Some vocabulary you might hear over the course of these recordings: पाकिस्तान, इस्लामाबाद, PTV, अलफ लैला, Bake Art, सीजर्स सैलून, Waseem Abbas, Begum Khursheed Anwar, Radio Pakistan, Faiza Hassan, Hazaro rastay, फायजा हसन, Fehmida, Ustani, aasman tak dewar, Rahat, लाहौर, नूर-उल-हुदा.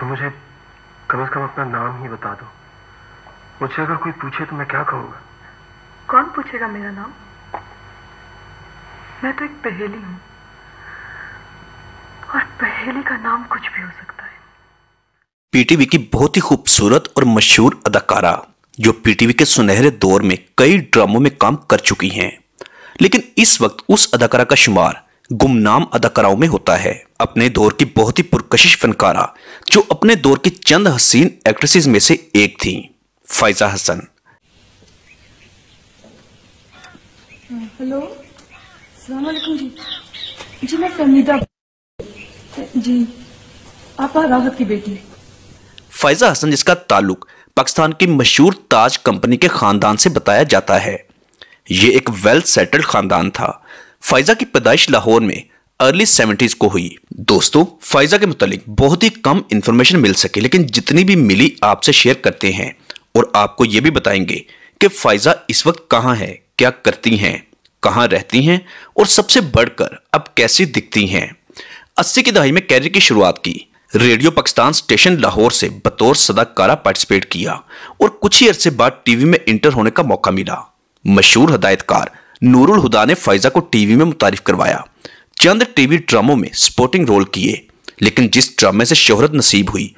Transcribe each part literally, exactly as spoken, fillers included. तो मुझे कम से कम अपना नाम ही बता दो। मुझसे अगर कोई पूछे तो मैं क्या कहूँगा? कौन पूछेगा मेरा नाम? मैं तो एक पहेली हूँ और पहेली का नाम कुछ भी हो सकता है। पीटीवी की बहुत ही खूबसूरत और मशहूर अदाकारा जो पीटीवी के सुनहरे दौर में कई ड्रामों में काम कर चुकी हैं, लेकिन इस वक्त उस अदाकारा का शुमार गुमनाम अदाकाराओं में होता है। अपने दौर की बहुत ही पुरकशिश फनकारा जो अपने दौर की चंद हसीन एक्ट्रेसेस में से एक थी, फायजा हसन। हेलो, अस्सलाम वालेकुम जी। जी मैं फहमीदा जी, आप राहत की बेटी। फायजा हसन जिसका ताल्लुक पाकिस्तान की मशहूर ताज कंपनी के खानदान से बताया जाता है, ये एक वेल सेटल्ड खानदान था। फायजा की पैदाइश लाहौर में अर्ली सेवेंटीज को हुई। दोस्तों, फायजा के मुतालिक बहुत ही कम इन्फॉर्मेशन मिल सके, लेकिन जितनी भी मिली आपसे शेयर करते हैं और आपको ये भी बताएंगे कि फायजा इस वक्त कहाँ है, क्या करती हैं, कहाँ रहती हैं और सबसे बढ़कर अब कैसी दिखती हैं। अस्सी की दहाई में कैरियर की शुरुआत की। रेडियो पाकिस्तान स्टेशन लाहौर से बतौर सदाकारा पार्टिसिपेट किया और कुछ ही अरसे बाद टीवी में इंटर होने का मौका मिला। मशहूर हदायतकार नूर-उल-हुदा ने फायजा को टीवी में मुतारिफ करवाया। चंद टीवी ड्रामों में स्पोर्टिंग रोल किए, लेकिन जिस ड्रामे से शोहरत नसीब हुई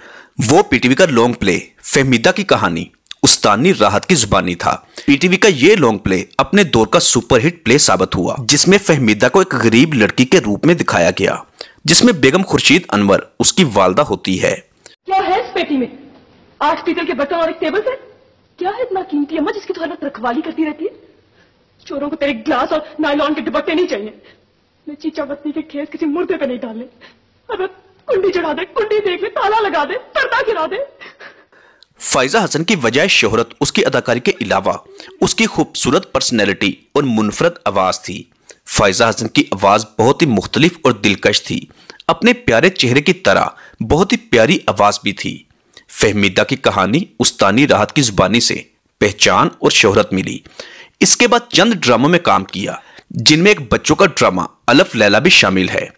वो पीटीवी का लॉन्ग प्ले फहमीदा की कहानी उस्तानी राहत की जुबानी था। पीटीवी का ये लॉन्ग प्ले अपने दौर का सुपरहिट प्ले साबित हुआ, जिसमें फहमीदा को एक गरीब लड़की के रूप में दिखाया गया, जिसमें बेगम खुर्शीद अनवर उसकी वालदा होती है। क्या है इस पेटी में? आठ पीतल के बर्तन और एक टेबल फैन। क्या है इतना कीमती अम्मा जिसकी तो हर वक्त रखवाली करती रहती है? चोरों को तेरे ग्लास और नायलॉन के दुपट्टे नहीं चाहिए। मैं चीचा बत्ती के खेस किसी मुर्दे पे नहीं डाले। अब कुंडी चढ़ा दे, कुंडी देख ले, ताला लगा दे, पर्दा गिरा दे। फायजा हसन की वजह शोहरत उसकी अदाकारी के अलावा उसकी खूबसूरत पर्सनैलिटी और मुनफरद आवाज थी। फायजा हसन की आवाज़ बहुत ही मुख्तलिफ और दिलकश थी। अपने प्यारे चेहरे की तरह बहुत ही प्यारी आवाज़ भी थी। फहमीदा की कहानी उस्तानी राहत की जुबानी से पहचान और शोहरत मिली। इसके बाद चंद ड्रामों में काम किया, जिनमें एक बच्चों का ड्रामा अलफ लैला भी शामिल है।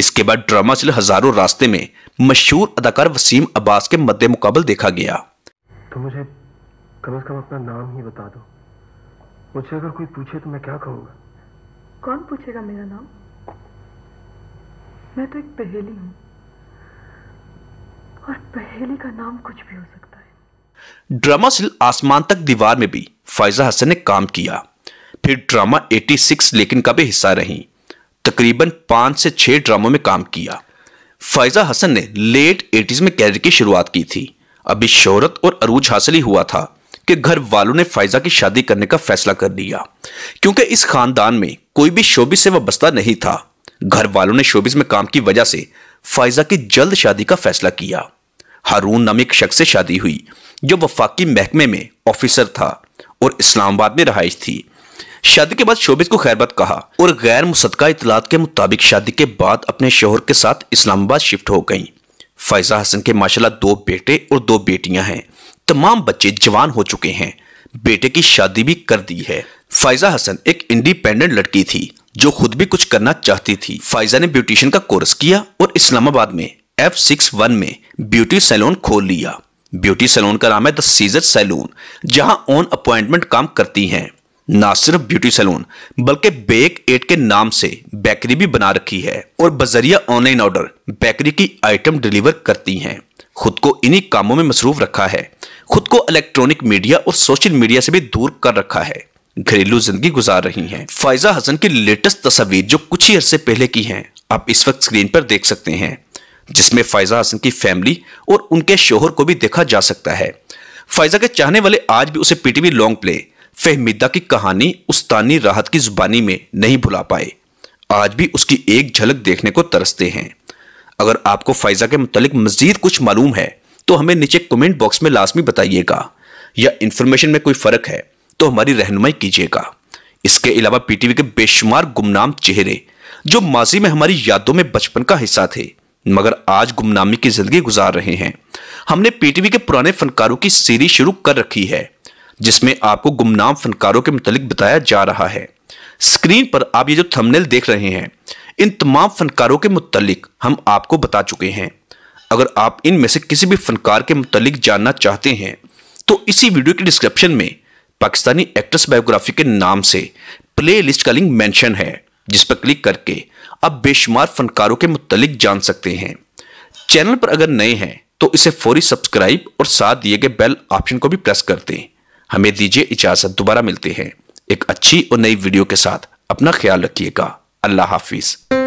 इसके बाद ड्रामा चल हजारों रास्ते में मशहूर अदाकार वसीम अब्बास के मद्दे मुकाबल देखा गया। तो मुझे कम से कम अपना नाम ही बता दो। मुझसे अगर कोई पूछे तो मैं क्या कहूँगा? कौन पूछेगा मेरा नाम? मैं तो एक पहेली हूँ और पहेली का नाम कुछ भी हो सकता है। ड्रामा सिल आसमान तक दीवार में भी फायजा हसन ने काम किया। फिर ड्रामा छियासी लेकिन का भी हिस्सा रही। तकरीबन पांच से छह ड्रामों में काम किया। फायजा हसन ने लेट एटीज में कैरियर की शुरुआत की थी। अभी शोहरत और अरूज हासिल ही हुआ था कि घर वालों ने फायजा की शादी करने का फैसला कर लिया, क्योंकि इस खानदान में कोई भी शोबिस से वाबस्ता नहीं था। घर वालों ने शोबिस में काम की वजह से फायजा की जल्द शादी का फैसला किया। हारून नामी एक शख्स से शादी हुई जो वफाकी महकमे में ऑफिसर था और इस्लामाबाद में रहाइश थी। शादी के बाद शोबिस को खैरबाद कहा और गैर मुसद्दका इतलात के मुताबिक शादी के बाद अपने शोहर के साथ इस्लामाबाद शिफ्ट हो गई। फायजा हसन के माशाल्लाह दो बेटे और दो बेटियां हैं। तमाम बच्चे जवान हो चुके हैं। बेटे की शादी भी कर दी है। फायजा हसन एक इंडिपेंडेंट लड़की थी जो खुद भी कुछ करना चाहती थी। फायजा ने ब्यूटिशियन का कोर्स किया और इस्लामाबाद में एफ सिक्सटी वन में ब्यूटी सैलून खोल लिया। ब्यूटी सैलून का नाम है द सीजर्स सैलून, जहां ऑन अपॉइंटमेंट काम करती हैं। ना सिर्फ ब्यूटी सैलून बल्कि बेक एट के नाम से बेकरी भी बना रखी है और बजरिया ऑनलाइन ऑर्डर बेकरी की आइटम डिलीवर करती हैं। खुद को इन्हीं कामों में मसरूफ रखा है। खुद को इलेक्ट्रॉनिक मीडिया और सोशल मीडिया से भी दूर कर रखा है। घरेलू जिंदगी गुजार रही हैं। फायजा हसन की लेटेस्ट तस्वीर जो कुछ ही अरसे पहले की हैं, आप इस वक्त स्क्रीन पर देख सकते हैं, जिसमें फायजा हसन की फैमिली और उनके शोहर को भी देखा जा सकता है। फायजा के चाहने वाले आज भी उसे पीटीवी लॉन्ग प्ले फहमीदा की कहानी उस्तानी राहत की जुबानी में नहीं भुला पाए। आज भी उसकी एक झलक देखने को तरसते हैं। अगर आपको फायजा के मुतालिक मजीद कुछ मालूम है तो हमें नीचे कमेंट बॉक्स में लाजमी बताइएगा, या इन्फॉर्मेशन में कोई फर्क है तो हमारी रहनुमाई कीजिएगा। इसके अलावा पीटीवी के बेशुमार गुमनाम चेहरे जो माजी में हमारी यादों में बचपन का हिस्सा थे, मगर आज गुमनामी की जिंदगी गुजार रहे हैं। हमने पीटीवी के पुराने फनकारों की सीरीज शुरू कर रखी है, जिसमें आपको गुमनाम फनकारों के मुतालिक बताया जा रहा है। स्क्रीन पर आप ये जो थंबनेल देख रहे हैं, इन तमाम फनकारों के मुतालिक हम आपको बता चुके हैं। अगर आप इनमें से किसी भी फनकार के मुतालिक जानना चाहते हैं तो इसी वीडियो के डिस्क्रिप्शन में पाकिस्तानी एक्ट्रेस बायोग्राफी के नाम से प्ले लिस्ट का लिंक मेंशन है, जिस पर क्लिक करके आप बेशुमार फनकारों के मुतालिक जान सकते हैं। चैनल पर अगर नए हैं तो इसे फौरी सब्सक्राइब और साथ दिए गए बेल ऑप्शन को भी प्रेस कर दें। हमें दीजिए इजाजत, दोबारा मिलते हैं एक अच्छी और नई वीडियो के साथ। अपना ख्याल रखिएगा। अल्लाह हाफिज।